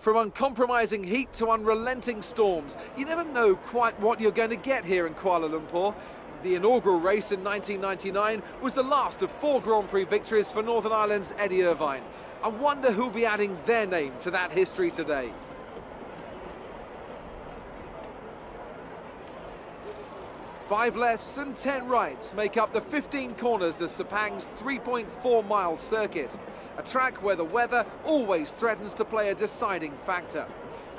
From uncompromising heat to unrelenting storms, you never know quite what you're going to get here in Kuala Lumpur. The inaugural race in 1999 was the last of 4 Grand Prix victories for Northern Ireland's Eddie Irvine. I wonder who'll be adding their name to that history today. Five lefts and 10 rights make up the 15 corners of Sepang's 3.4-mile circuit, a track where the weather always threatens to play a deciding factor.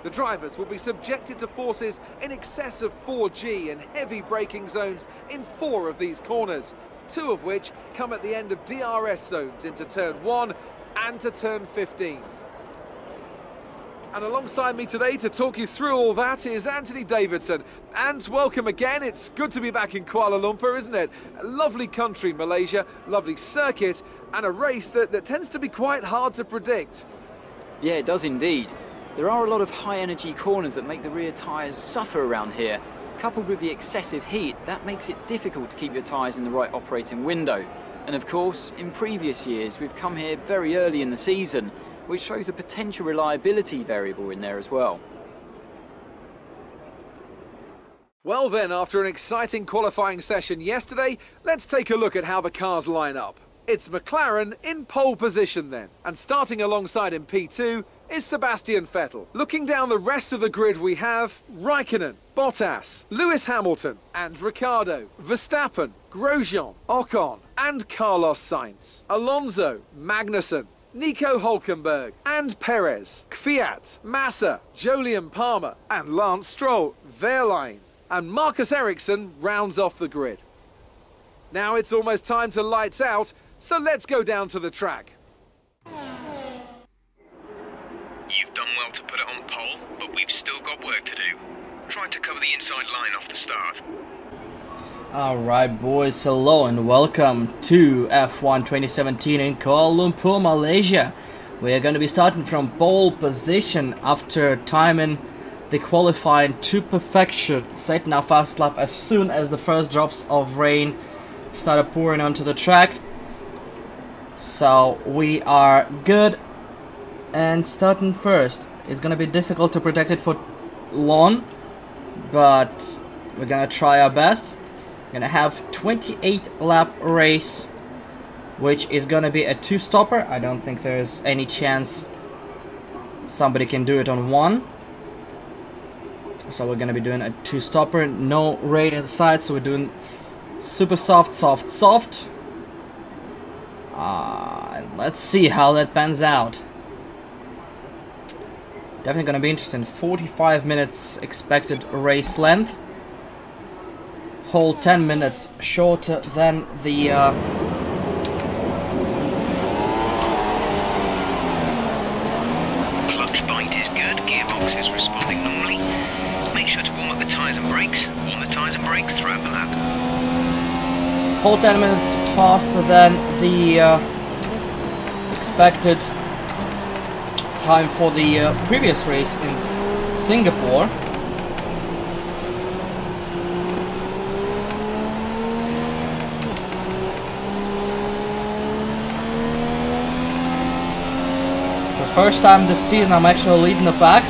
The drivers will be subjected to forces in excess of 4G and heavy braking zones in 4 of these corners, 2 of which come at the end of DRS zones into Turn 1 and to Turn 15. And alongside me today to talk you through all that is Anthony Davidson. And welcome again. It's good to be back in Kuala Lumpur, isn't it? A lovely country, Malaysia, lovely circuit, and a race that tends to be quite hard to predict. Yeah, it does indeed. There are a lot of high-energy corners that make the rear tyres suffer around here. Coupled with the excessive heat, that makes it difficult to keep your tyres in the right operating window. And of course, in previous years, we've come here very early in the season, which shows a potential reliability variable in there as well. Well then, after an exciting qualifying session yesterday, let's take a look at how the cars line up. It's McLaren in pole position then, and starting alongside in P2 is Sebastian Vettel. Looking down the rest of the grid we have Raikkonen, Bottas, Lewis Hamilton and Ricciardo, Verstappen, Grosjean, Ocon and Carlos Sainz, Alonso, Magnussen, Nico Hülkenberg and Perez, Kvyat, Massa, Jolyon Palmer and Lance Stroll, Wehrlein and Marcus Ericsson rounds off the grid. Now it's almost time to lights out, so let's go down to the track. You've done well to put it on pole, but we've still got work to do. Try to cover the inside line off the start. Alright boys, hello and welcome to F1 2017 in Kuala Lumpur, Malaysia. We are going to be starting from pole position after timing the qualifying to perfection, setting our fast lap as soon as the first drops of rain started pouring onto the track. So we are good and starting first. It's going to be difficult to protect it for long, but we're going to try our best. Gonna have 28 lap race, which is gonna be a two-stopper. I don't think there's any chance somebody can do it on one, so we're gonna be doing a two-stopper. No rain inside, so we're doing super soft, soft. And let's see how that pans out. Definitely gonna be interesting. 45 minutes expected race length. Whole 10 minutes shorter than the clutch bite is good. Gearbox is responding normally. Make sure to warm up the tires and brakes. Warm the tires and brakes throughout the lap. Whole 10 minutes faster than the expected time for the previous race in Singapore. First time this season I'm actually leading the pack.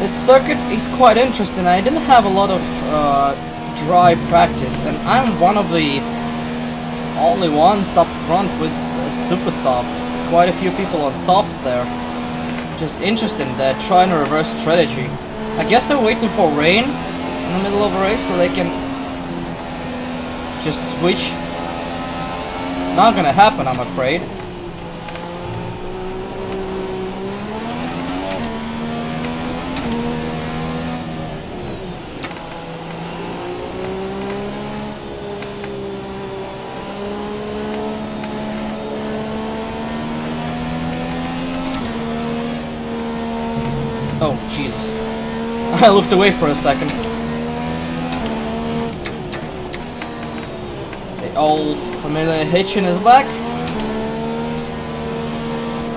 This circuit is quite interesting. I didn't have a lot of dry practice, and I'm one of the only ones up front with super softs. Quite a few people on softs there. Just interesting, they're trying to reverse strategy. I guess they're waiting for rain in the middle of a race so they can just switch. Not gonna happen, I'm afraid. Oh, Jesus. I looked away for a second. The old familiar hitch in his back.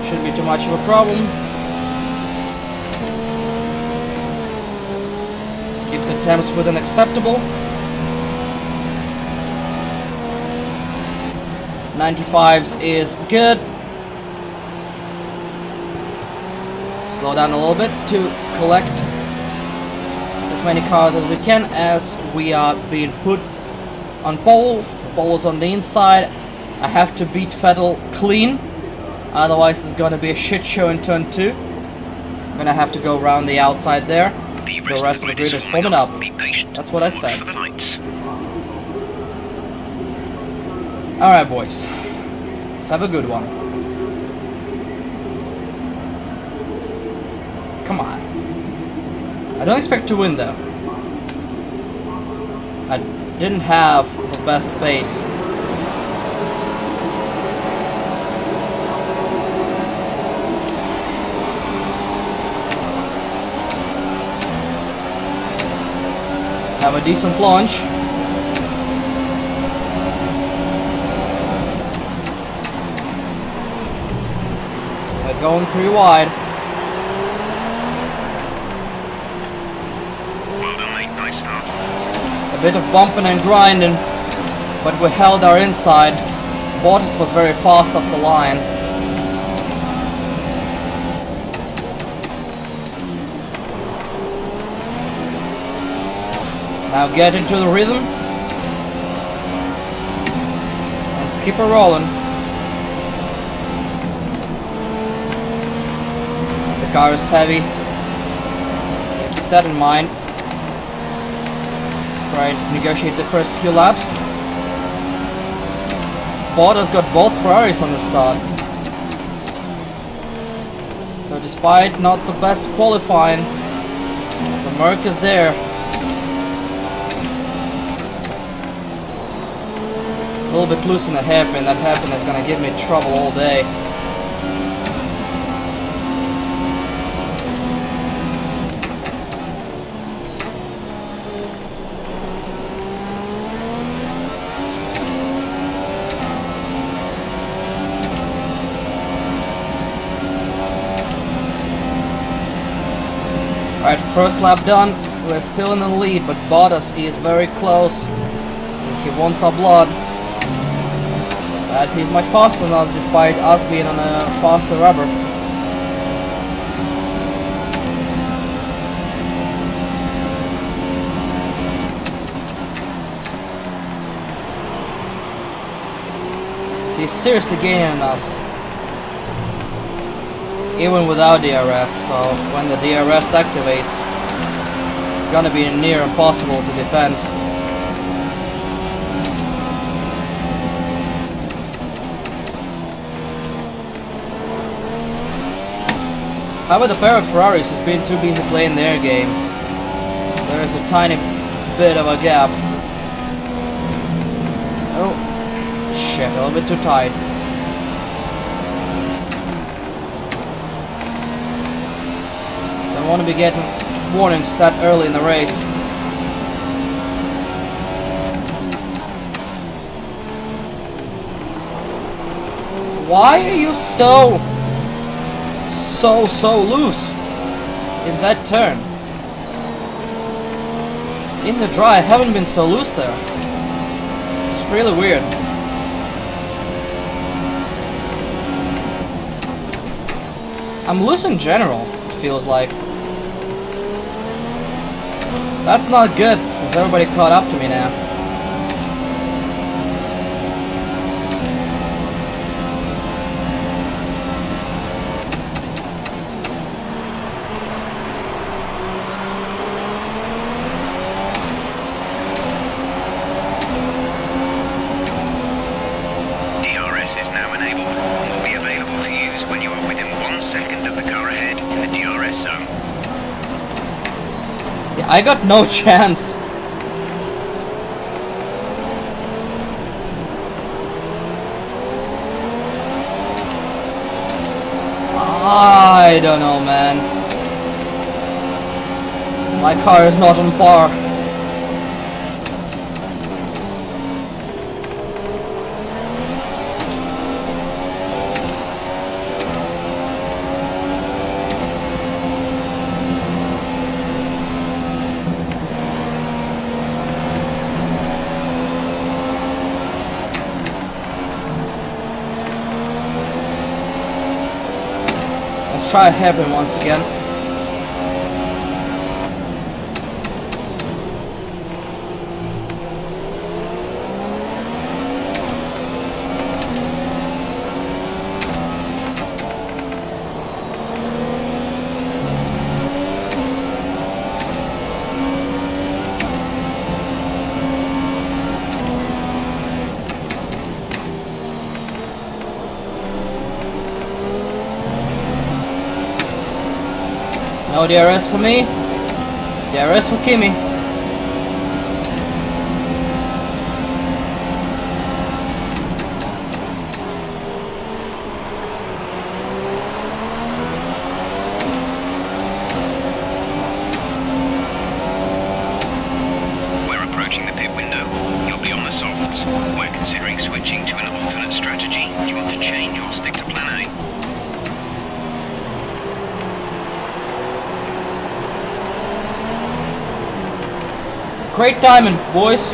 Shouldn't be too much of a problem. That was within acceptable. 95s is good. Slow down a little bit to collect as many cars as we can as we are being put on pole. The pole is on the inside. I have to beat Vettel clean, otherwise it's going to be a shit show in turn 2. I'm going to have to go around the outside there. The rest of the grid is forming up. That's what I said. Alright boys, let's have a good one. Come on. I don't expect to win though. I didn't have the best pace. Have a decent launch. They're going 3 wide. Well done, mate. Nice start. A bit of bumping and grinding, but we held our inside. Bottas was very fast off the line. Now get into the rhythm and keep it rolling. The car is heavy. Keep that in mind. Try and negotiate the first few laps. Bottas got both Ferraris on the start. So despite not the best qualifying, the Merc is there. A little bit loose in the hairpin. That hairpin is gonna give me trouble all day. Alright, first lap done. We're still in the lead, but Bottas is very close. He wants our blood. He's much faster than us, despite us being on a faster rubber. He's seriously gaining on us, even without DRS, so when the DRS activates, it's gonna be near impossible to defend. However, the pair of Ferraris has been too busy playing their games. There is a tiny bit of a gap. Oh, shit, a little bit too tight. Don't want to be getting warnings that early in the race. Why are you so loose in that turn? In the dry, I haven't been so loose there. It's really weird. I'm loose in general, it feels like. That's not good, because everybody caught up to me now. I got no chance. I don't know, man. My car is not on par. try happen once again. No DRS for me, DRS for Kimi. We're approaching the pit window. You'll be on the softs. We're considering switching to an alternate strategy. Do you want to change or stick to plan A? Great timing, boys.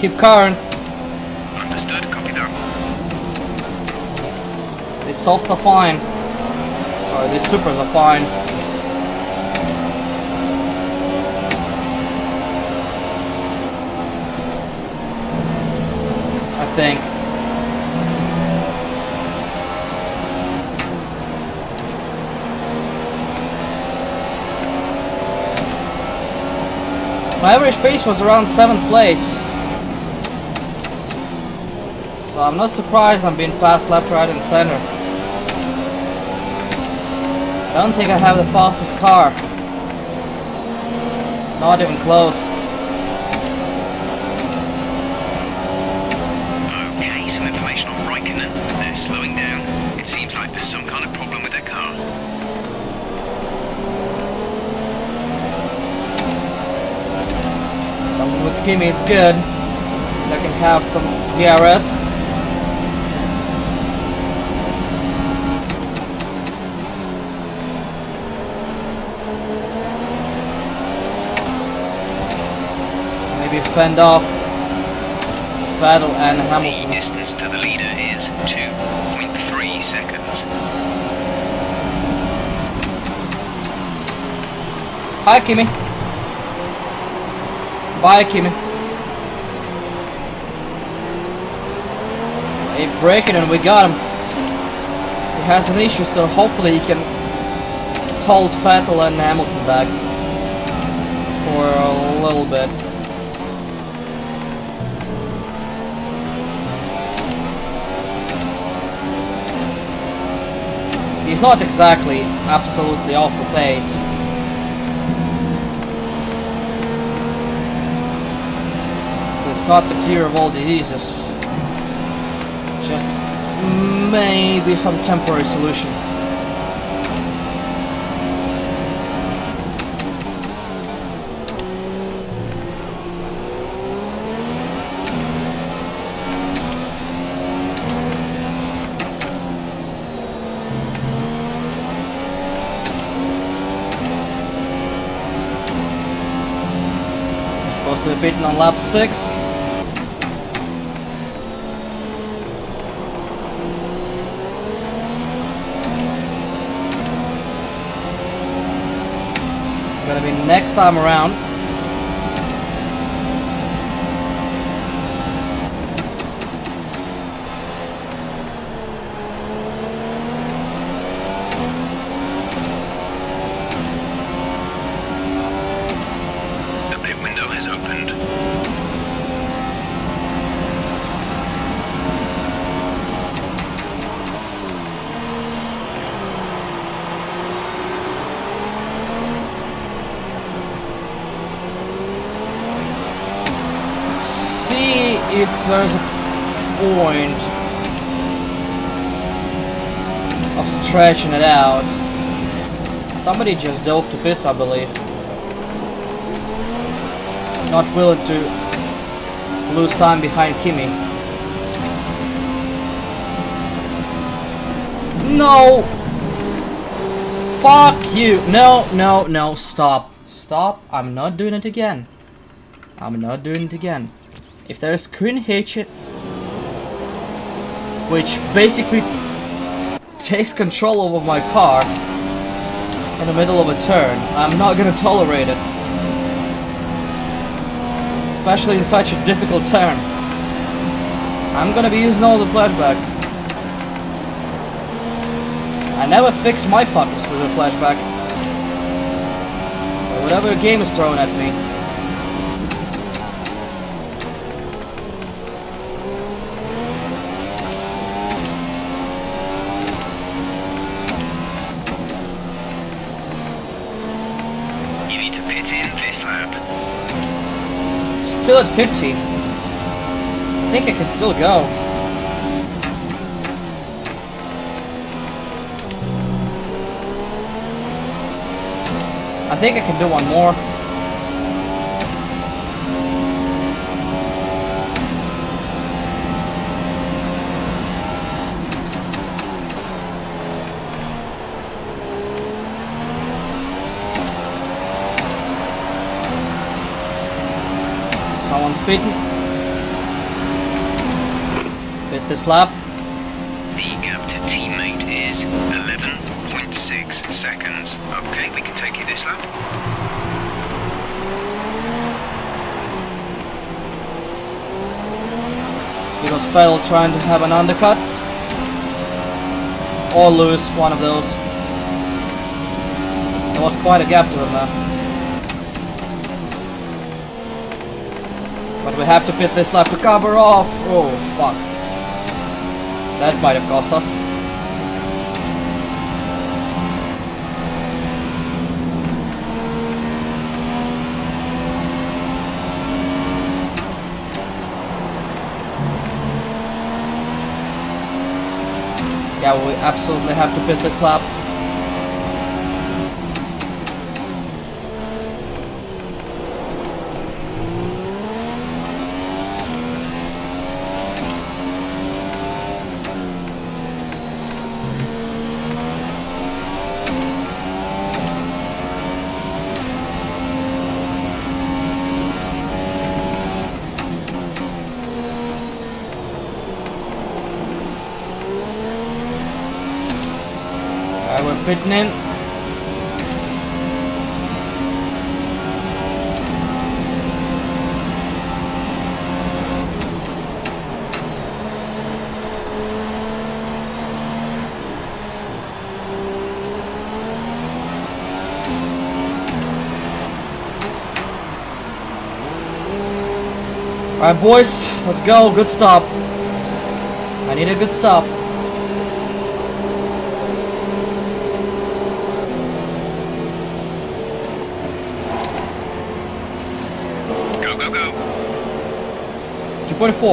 Keep carrying. Understood, copy that. These softs are fine. Sorry, these supers are fine. I think. My average pace was around 7th place, so I'm not surprised I'm being passed left, right and center. I don't think I have the fastest car, not even close. Okay, some information on Räikkönen. They're slowing down. It seems like there's some kind of problem with their car. Something with Kimi, it's good. I can have some DRS. Maybe fend off Vettel and Hamilton. The distance to the leader is 2.3 seconds. Hi, Kimi. Bye, Kimi. He's breaking and we got him. He has an issue, so hopefully he can hold Vettel and Hamilton back for a little bit. He's not exactly absolutely off the pace. Not the cure of all diseases, just maybe some temporary solution. We're supposed to be beaten on lap 6. Next time around. The pit window has opened. If there's a point of stretching it out. Somebody just dove to pits, I believe. Not willing to lose time behind Kimi. No! Fuck you! No, no, no, stop. Stop, I'm not doing it again. I'm not doing it again. if there is green hitch, which basically takes control over my car in the middle of a turn, I'm not gonna tolerate it, especially in such a difficult turn. I'm gonna be using all the flashbacks. I never fix my fuckers with a flashback, or whatever a game is thrown at me. Still at 50. I think I can still go. I think I can do one more. Bit this lap. The gap to teammate is 11.6 seconds. Okay, we can take you this lap. It was Vettel trying to have an undercut or lose one of those. There was quite a gap to them now. But we have to pit this lap to cover off. Oh, fuck. That might have cost us. Yeah, we absolutely have to pit this lap. Pitting in. Alright boys, let's go, good stop. I need a good stop.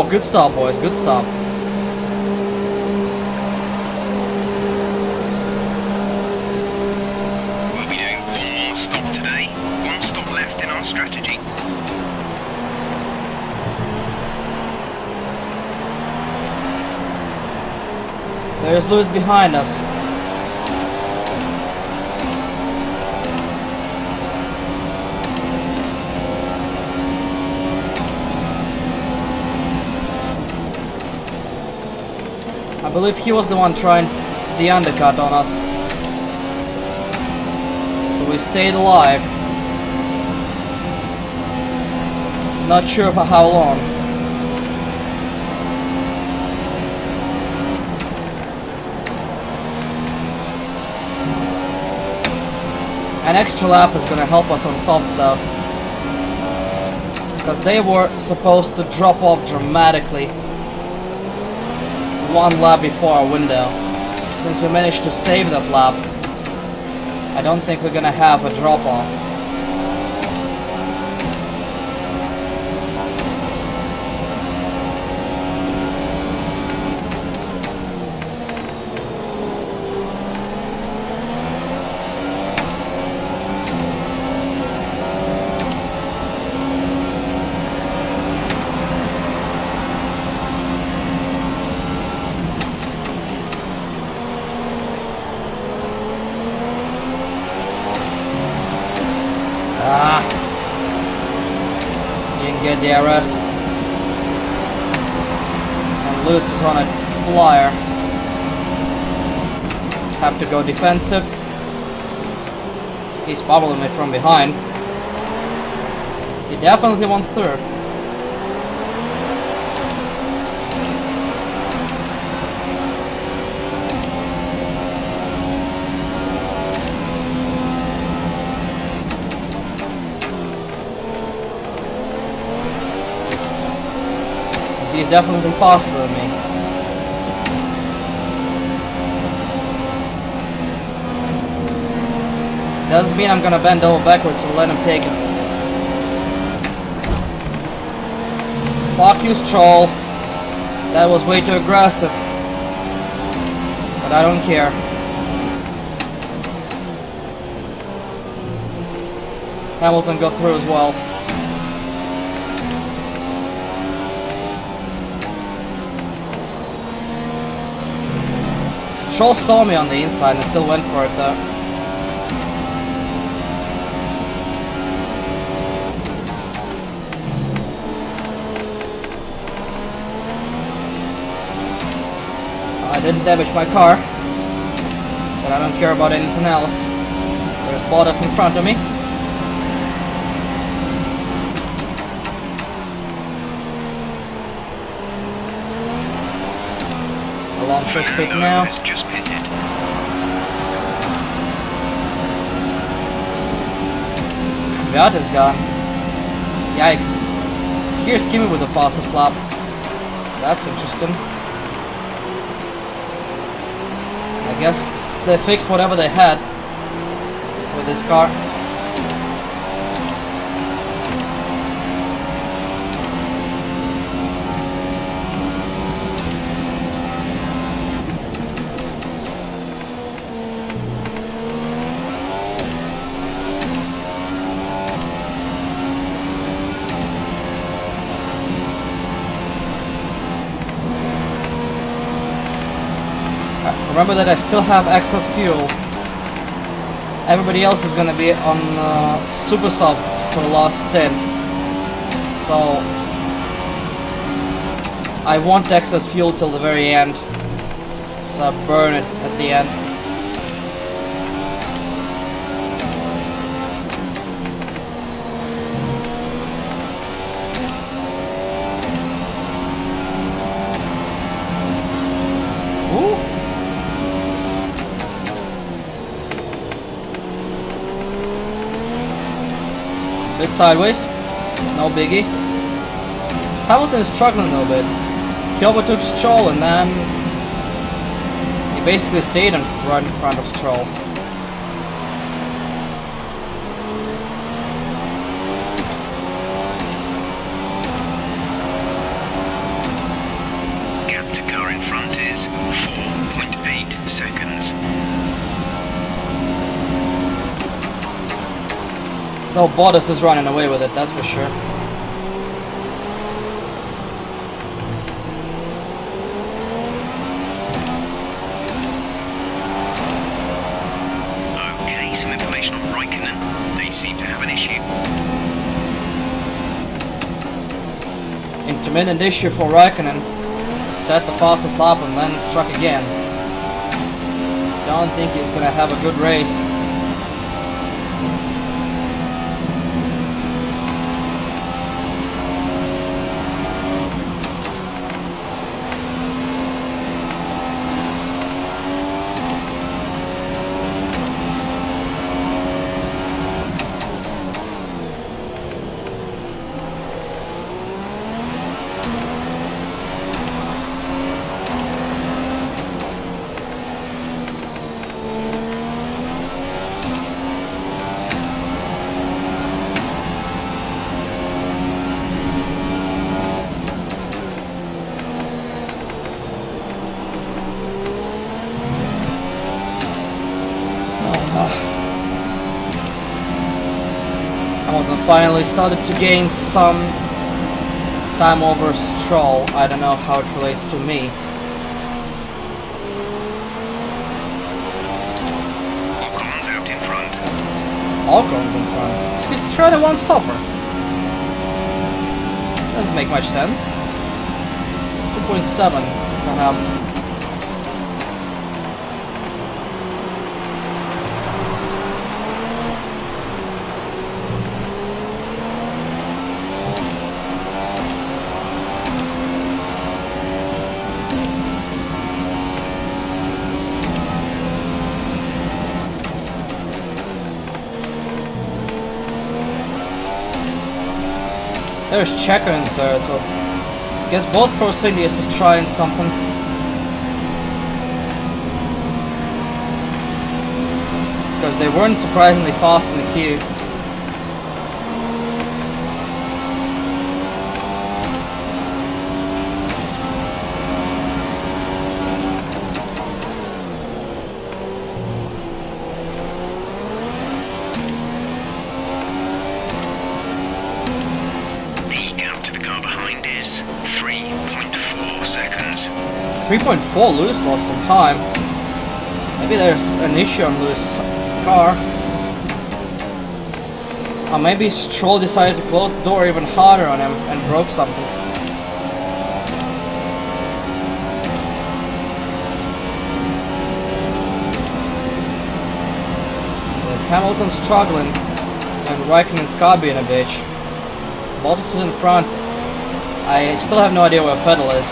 Good start, boys. Good start. We'll be doing one more stop today. One stop left in our strategy. There's Lewis behind us. I believe he was the one trying the undercut on us. So we stayed alive. Not sure for how long. An extra lap is gonna help us on soft stuff, because they were supposed to drop off dramatically one lap before our window. Since we managed to save that lap, I don't think we're gonna have a drop off. DRS. Lewis is on a flyer. Have to go defensive. He's bubbling it from behind. He definitely wants third. He's definitely faster than me. Doesn't mean I'm gonna bend over backwards and let him take it. Fuck you, Stroll. That was way too aggressive. But I don't care. Hamilton got through as well. Stroll saw me on the inside and still went for it though. I didn't damage my car, but I don't care about anything else. There's Bottas in front of me. Alonso's pit now. Just pitted. Kvyat is gone. Yikes. Here's Kimi with the fastest lap. That's interesting. I guess they fixed whatever they had with this car. Remember that I still have excess fuel. Everybody else is gonna be on super softs for the last stint. So I want excess fuel till the very end. So I burn it at the end. Sideways, no biggie. Hamilton is struggling a little bit. He overtook Stroll and then he basically stayed right in front of Stroll. Gap to car in front is 4.8 seconds. No, Bottas is running away with it, that's for sure. Okay, some information on Raikkonen. They seem to have an issue. Intermittent issue for Raikkonen. Set the fastest lap and then it's struck again. Don't think he's gonna have a good race. Finally started to gain some time over Stroll. I don't know how it relates to me. Ocon's out in front. Ocon's in front. He's trying a one-stopper. Doesn't make much sense. 2.7. นะครับThere's Checo in third, so I guess both Prosillius is trying something. Because they weren't surprisingly fast in the queue. Lewis lost some time. Maybe there's an issue on Lewis' car. Or maybe Stroll decided to close the door even harder on him and broke something. With Hamilton struggling and Raikkonen's car being a bitch, Bottas is in front. I still have no idea where Vettel is.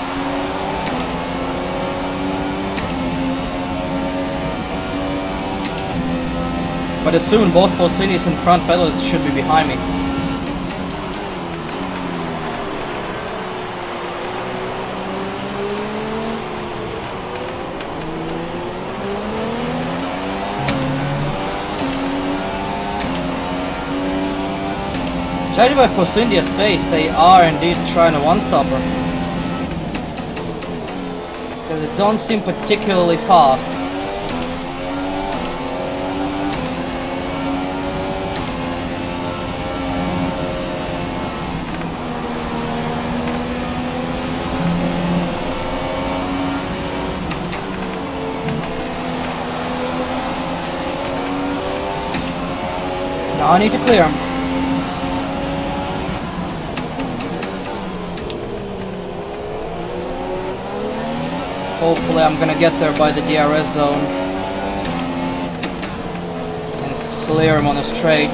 But as soon both Porcini's in front, Vettel should be behind me. Judging by Porcini's pace, they are indeed trying a one-stopper. Because they don't seem particularly fast. I need to clear him. Hopefully I'm gonna get there by the DRS zone and clear him on a straight.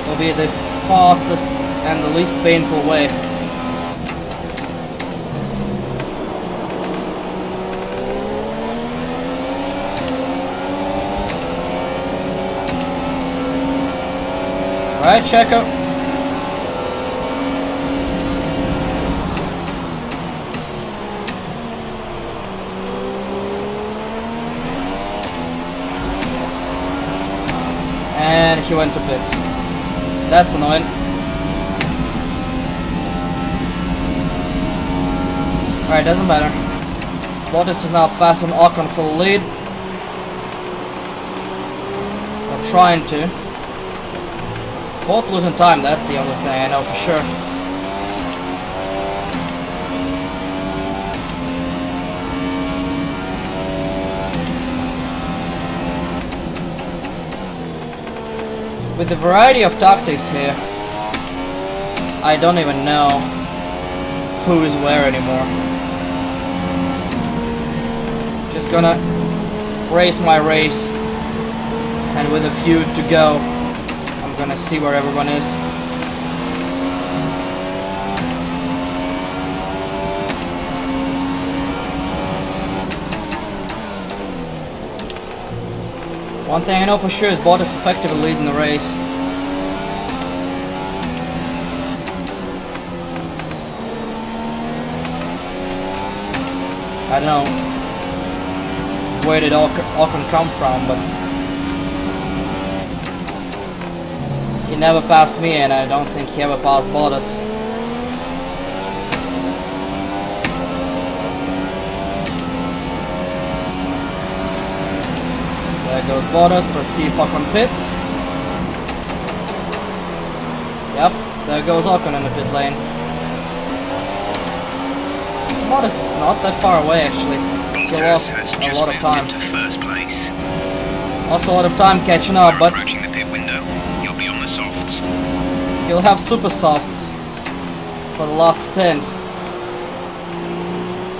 It'll be the fastest and the least painful way. Alright, Checo. And he went to pits. That's annoying. Alright, doesn't matter. Bottas is now passing Ocon for the lead. Or trying to. Both losing time, that's the only thing I know for sure. With a variety of tactics here, I don't even know who is where anymore. Just gonna race my race, and with a few to go, I'm gonna see where everyone is. One thing I know for sure is Bottas effectively leading the race. I don't know where did Ocon come from, but he never passed me, and I don't think he ever passed Bottas. There goes Bottas. Let's see if Ocon pits. Yep, there goes Ocon in the pit lane. Bottas is not that far away, actually. He lost a lot of time. Lost a lot of time catching up, but he'll have super softs for the last stint.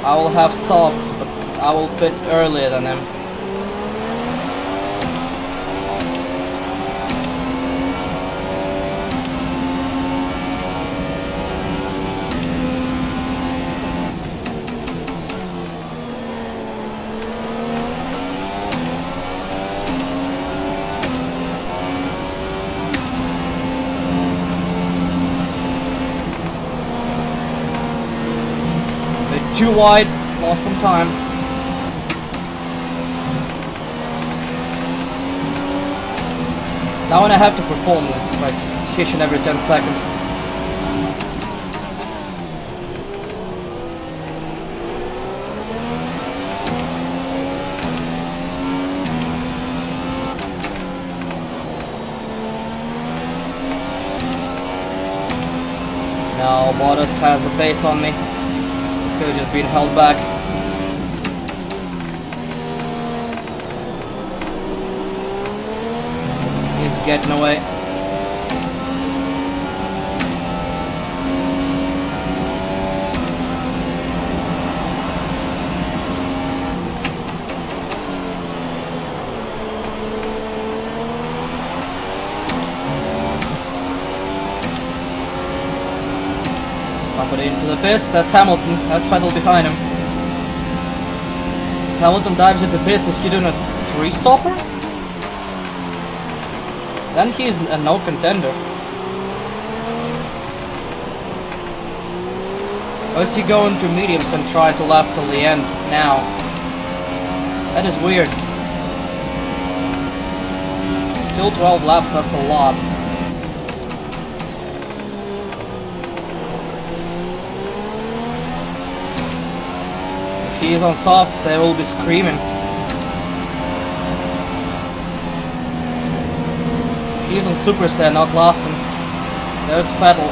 I will have softs, but I will pit earlier than him. Too wide, lost some time. Now when I have to perform this, like hitching every 10 seconds. Now Bottas has the pace on me. Could have just been held back. He's getting away. Into the pits, that's Hamilton, that's Vettel behind him. Hamilton dives into pits, is he doing a three-stopper? Then he's a no contender. Or is he going to mediums and try to last till the end now? That is weird. Still 12 laps, that's a lot. He's on softs, they will be screaming. He's on supers, they're not last him. There's Vettel.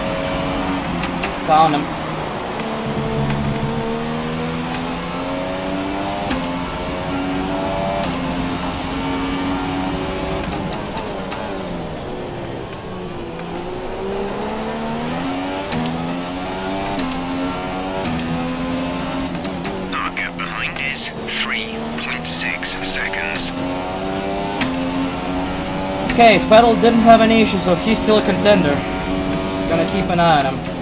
Found him. Okay, Vettel didn't have any issues, so he's still a contender. Gonna keep an eye on him.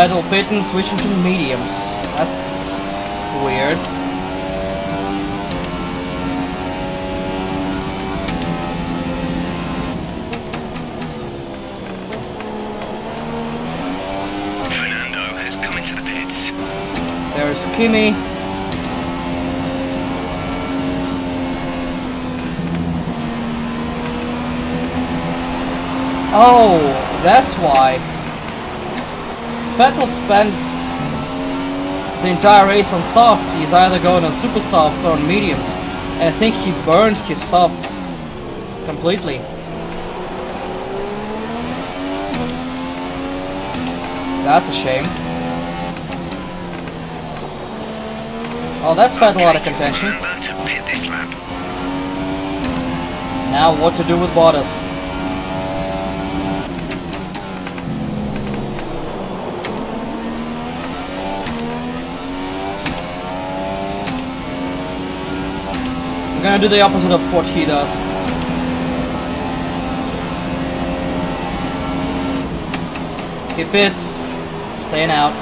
Vettel pitting, switching to mediums. That's weird. Fernando has come into the pits. There's Kimi. Oh, that's why. Vettel spent the entire race on softs. He's either going on super softs or on mediums. And I think he burned his softs completely. That's a shame. Oh, that's Vettel out of contention. Now what to do with Bottas? I'm gonna do the opposite of what he does. He pits, staying out.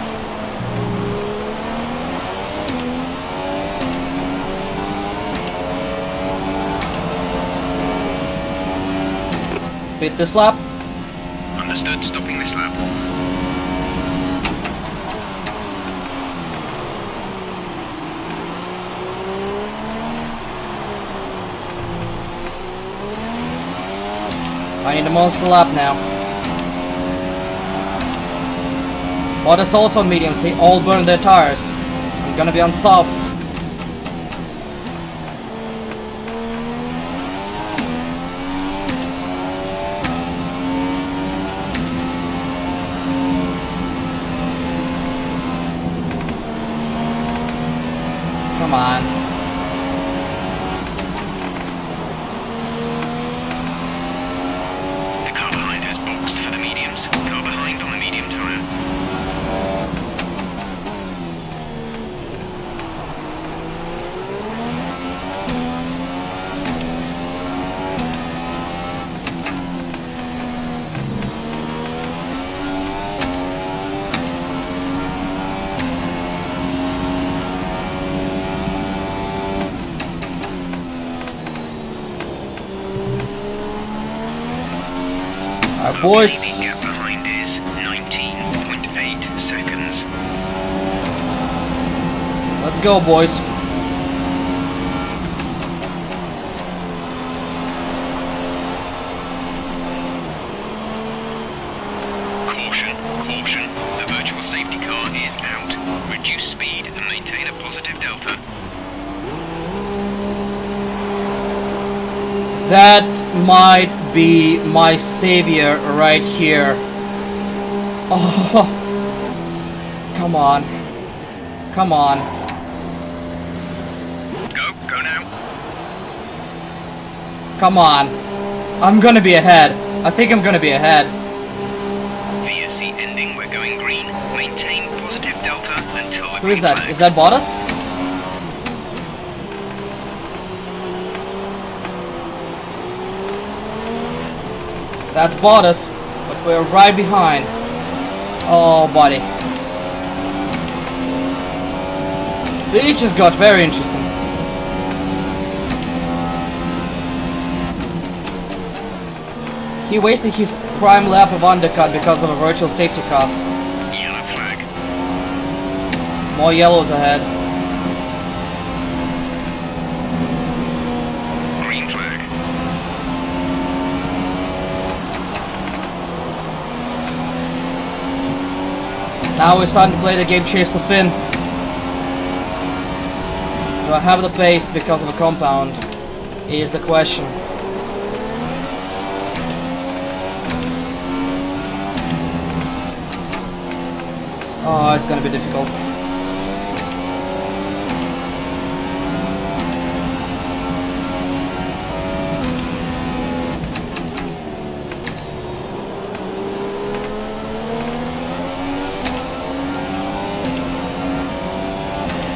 Pit this lap. Understood, stopping this lap. I need to monster lap now. Bottas also mediums, they all burn their tires. I'm gonna be on softs. Come on. The car behind has boxed for the mediums. Car behind on the medium tire. Boys, the gap behind is 19.8 seconds. Let's go, boys. Caution, caution. The virtual safety car is out. Reduce speed and maintain a positive delta. That might be my savior right here. Oh, come on, come on. Go, go now. Come on, I'm gonna be ahead. I think I'm gonna be ahead. VSC ending. We're going green. Maintain positive delta until. Who is that? Works. Is that Bottas? That's Bottas, but we're right behind. Oh, buddy. This just got very interesting. He wasted his prime lap of undercut because of a virtual safety car. Yellow flag. More yellows ahead. Now we're starting to play the game Chase the Fin. Do I have the pace because of a compound? Is the question. Oh, it's gonna be difficult.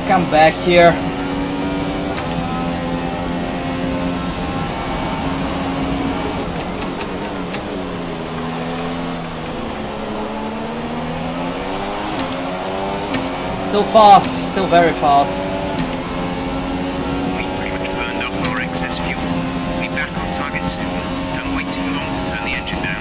Come back here. Still fast, still very fast. We pretty much burned up our excess fuel. We'll be back on target soon. Don't wait too long to turn the engine down.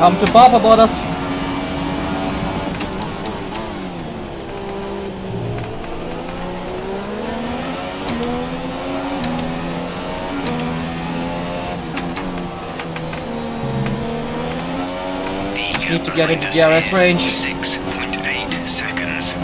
Come to Papa, Bottas. Need to get into DRS range. 6.8 seconds.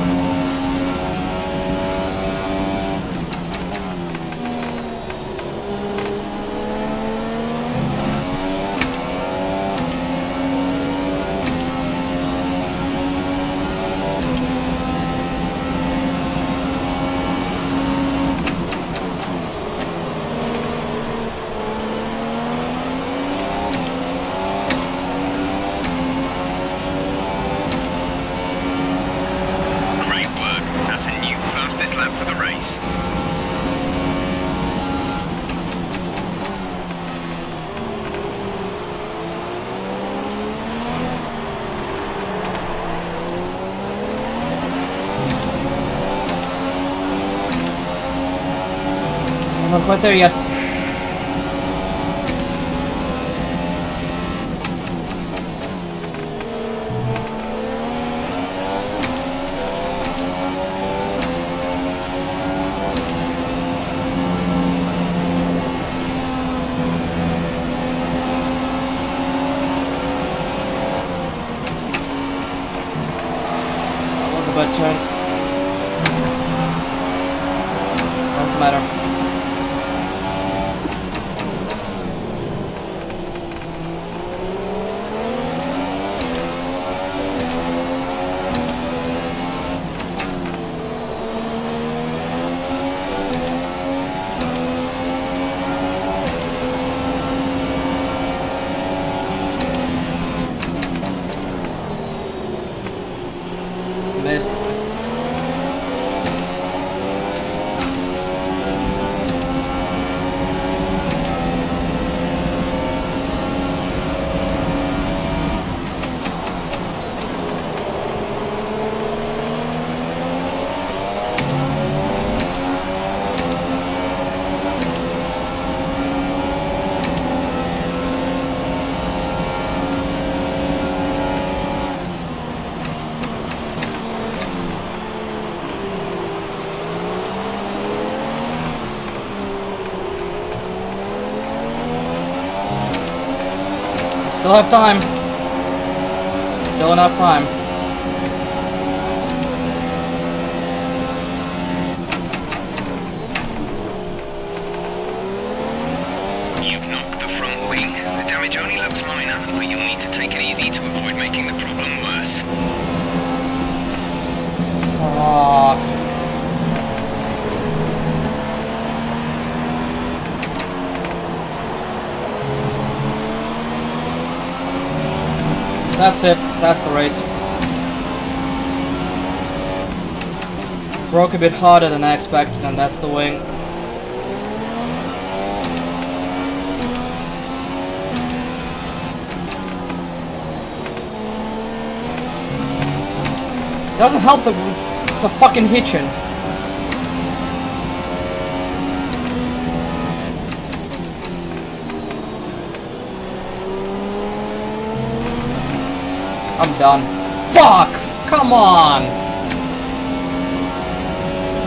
race. I'm not quite there yet. Still have time. Still enough time. You've knocked the front wing. The damage only looks minor, but you'll need to take it easy to avoid making the problem worse. Aww. That's it, that's the race. Broke a bit harder than I expected, and that's the wing. Doesn't help the fucking hitching. I'm done. Fuck! Come on!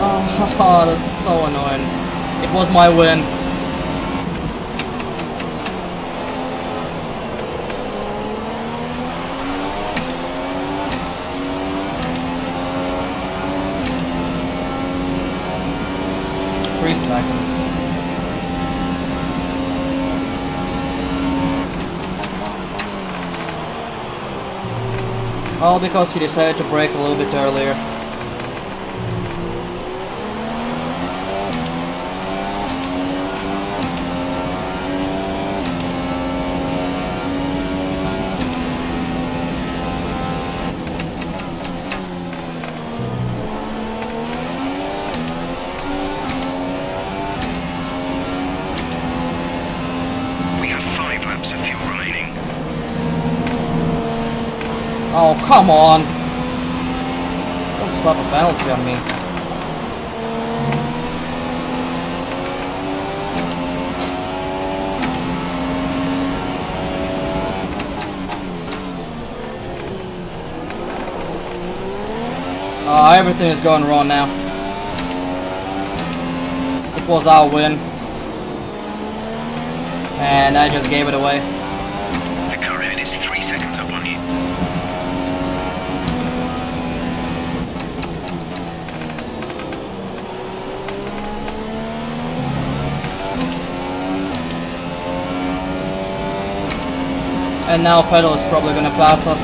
Oh, that's so annoying. It was my win. All because he decided to brake a little bit earlier. Oh, come on! Don't slap a penalty on me. Everything is going wrong now. It was our win. And I just gave it away. The car ahead is 3 seconds up on you. And now Vettel is probably going to pass us.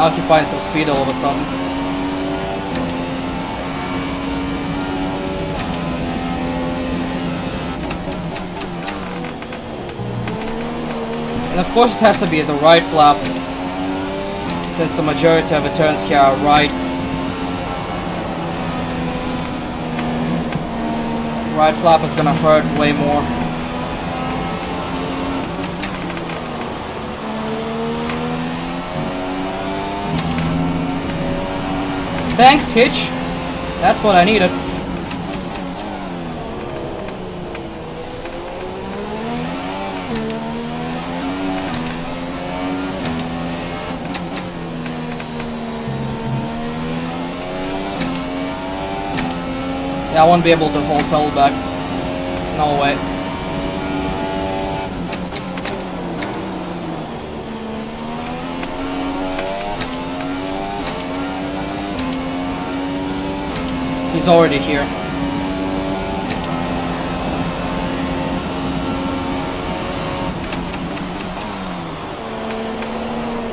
Alki find some speed all of a sudden. And of course it has to be the right flap, since the majority of the turns here are right flap is gonna hurt way more. Thanks, Hitch. That's what I needed. Yeah, I won't be able to hold Vettel back. No way. He's already here.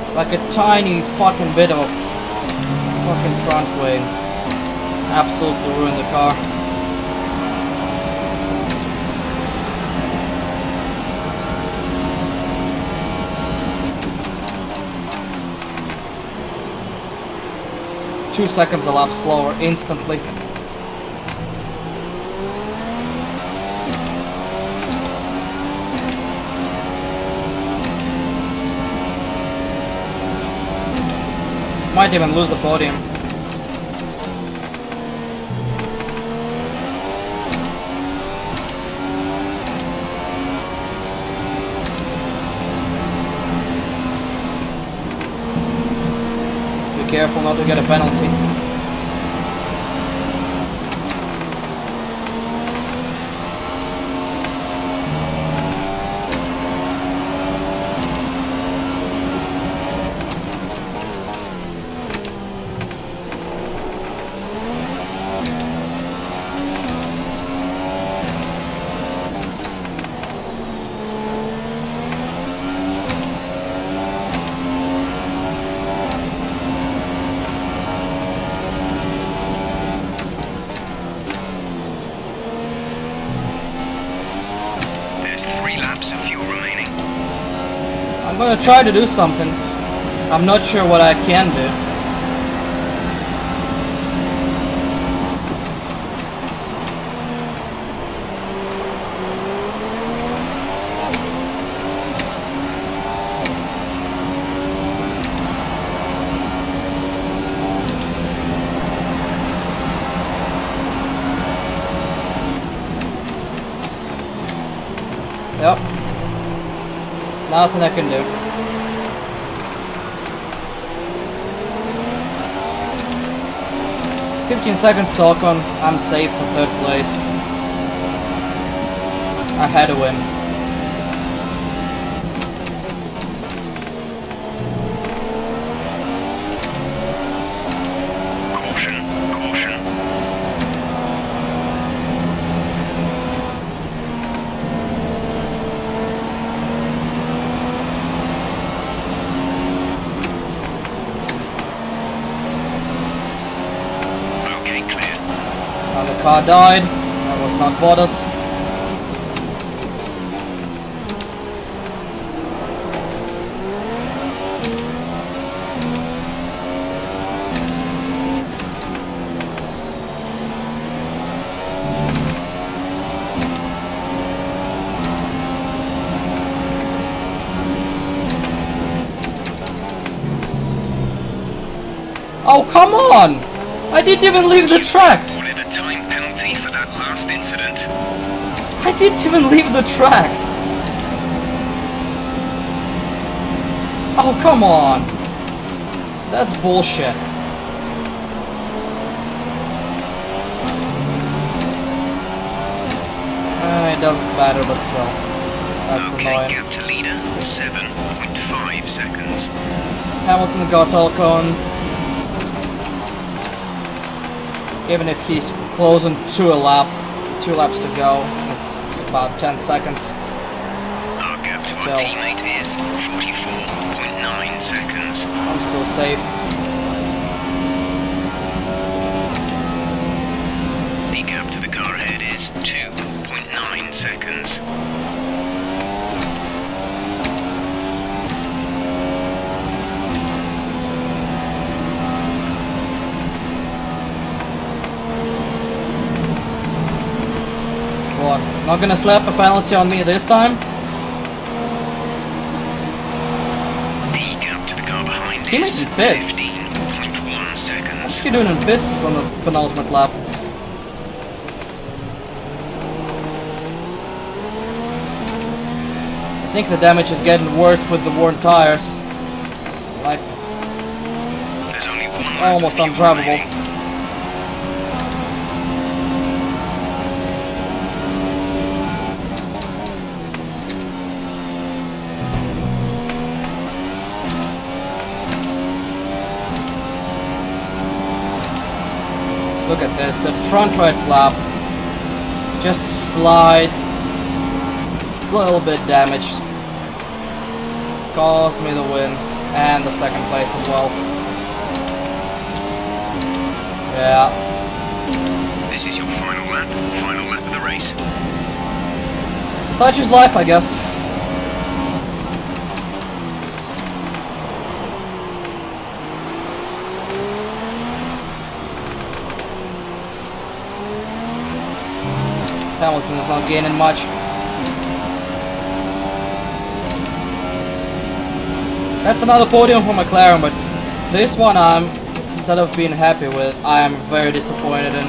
It's like a tiny fucking bit of a fucking front wing. Absolutely ruined the car. Two seconds a lap slower instantly. Might even lose the podium. Be careful not to get a penalty. I'm gonna try to do something. I'm not sure what I can do. Nothing I can do. $15 seconds to Ocon. I'm safe for third place. I had to win. Caution, car died. That was not Bottas. Oh, come on! I didn't even leave the track! I didn't even leave the track! Oh, come on! That's bullshit. It doesn't matter, but still. That's annoying. Gap to leader, 7.5 seconds. Hamilton got Ocon. Even if he's closing to a lap. 2 laps to go. It's about 10 seconds. Our gap to our teammate is 44.9 seconds. I'm still safe. Not gonna slap a penalty on me this time. The gap to the car behind is 15.1 seconds. What's he doing in pits on the penultimate lap? I think the damage is getting worse with the worn tires. Like, it's almost undrivable. Look at this, the front right flap just slide, a little bit damaged, caused me the win and the second place as well. Yeah. This is your final lap of the race. Such is life, I guess. Hamilton is not gaining much. That's another podium for McLaren, but this one I'm, instead of being happy with, I am very disappointed in.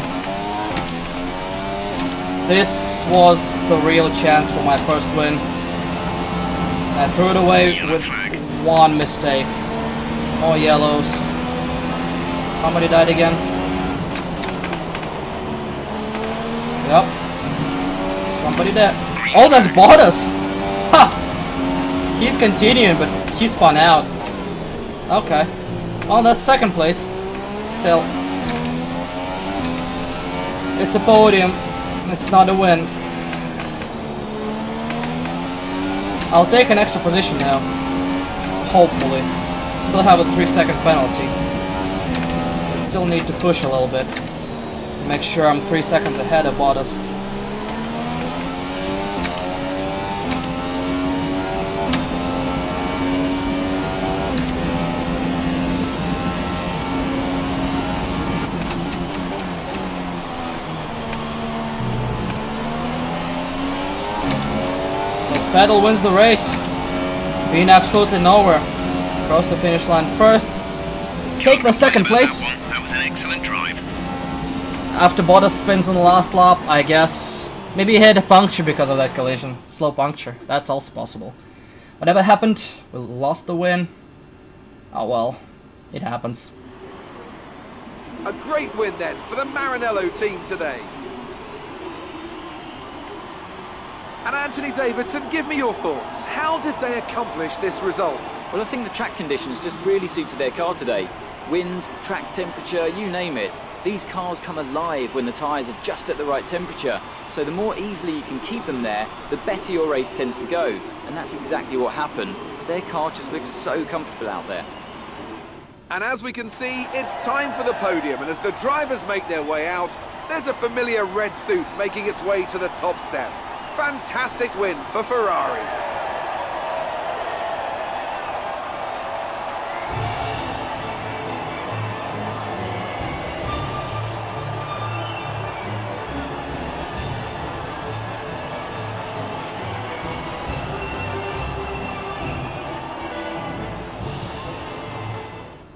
This was the real chance for my first win. I threw it away with one mistake. More yellows. Somebody died again. Yep. Somebody there. Oh, that's Bottas! Ha! He's continuing, but he spun out. Okay. Well, that's second place. Still. It's a podium. It's not a win. I'll take an extra position now. Hopefully. Still have a 3-second penalty. So still need to push a little bit. Make sure I'm 3 seconds ahead of Bottas. Vettel wins the race, being absolutely nowhere. Cross the finish line first, take the second place. That was an excellent drive. After Bottas spins on the last lap, I guess. Maybe he had a puncture because of that collision. Slow puncture, that's also possible. Whatever happened, we lost the win. Oh well, it happens. A great win then for the Maranello team today. And Anthony Davidson, give me your thoughts. How did they accomplish this result? Well, I think the track conditions just really suited their car today. Wind, track temperature, you name it. These cars come alive when the tyres are just at the right temperature. So the more easily you can keep them there, the better your race tends to go. And that's exactly what happened. Their car just looks so comfortable out there. And as we can see, it's time for the podium. And as the drivers make their way out, there's a familiar red suit making its way to the top step. Fantastic win for Ferrari.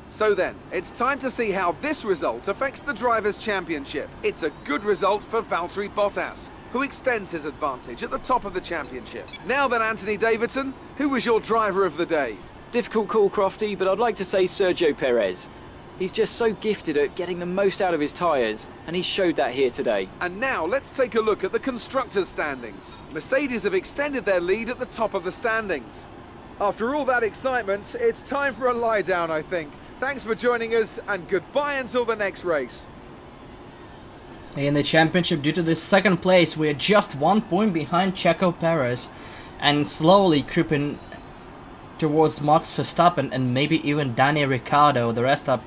So then, it's time to see how this result affects the Drivers' Championship. It's a good result for Valtteri Bottas, who extends his advantage at the top of the championship. Now then, Anthony Davidson, who was your driver of the day? Difficult call, Crofty, but I'd like to say Sergio Perez. He's just so gifted at getting the most out of his tyres, and he showed that here today. And now let's take a look at the constructors' standings. Mercedes have extended their lead at the top of the standings. After all that excitement, it's time for a lie down, I think. Thanks for joining us, and goodbye until the next race. In the championship, due to this second place, we are just 1 point behind Checo Perez and slowly creeping towards Max Verstappen and maybe even Daniel Ricciardo. The rest are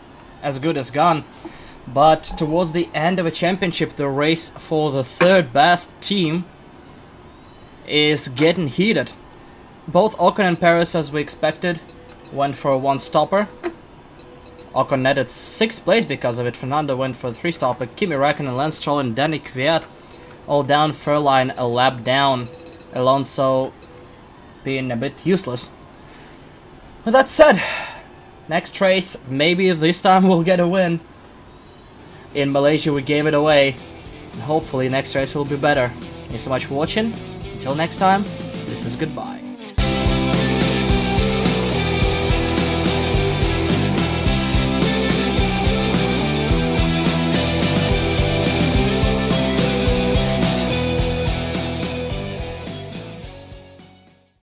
as good as gone. But towards the end of a championship, the race for the third best team is getting heated. Both Ocon and Perez, as we expected, went for a one-stopper. Ocon netted 6th place because of it. Fernando went for a 3-stopper. Kimi Räikkönen, Lance Stroll and Daniil Kvyat all down, Verstappen a lap down, Alonso being a bit useless. With that said, next race, maybe this time we'll get a win. In Malaysia we gave it away, and hopefully next race will be better. Thanks so much for watching, until next time, this is goodbye.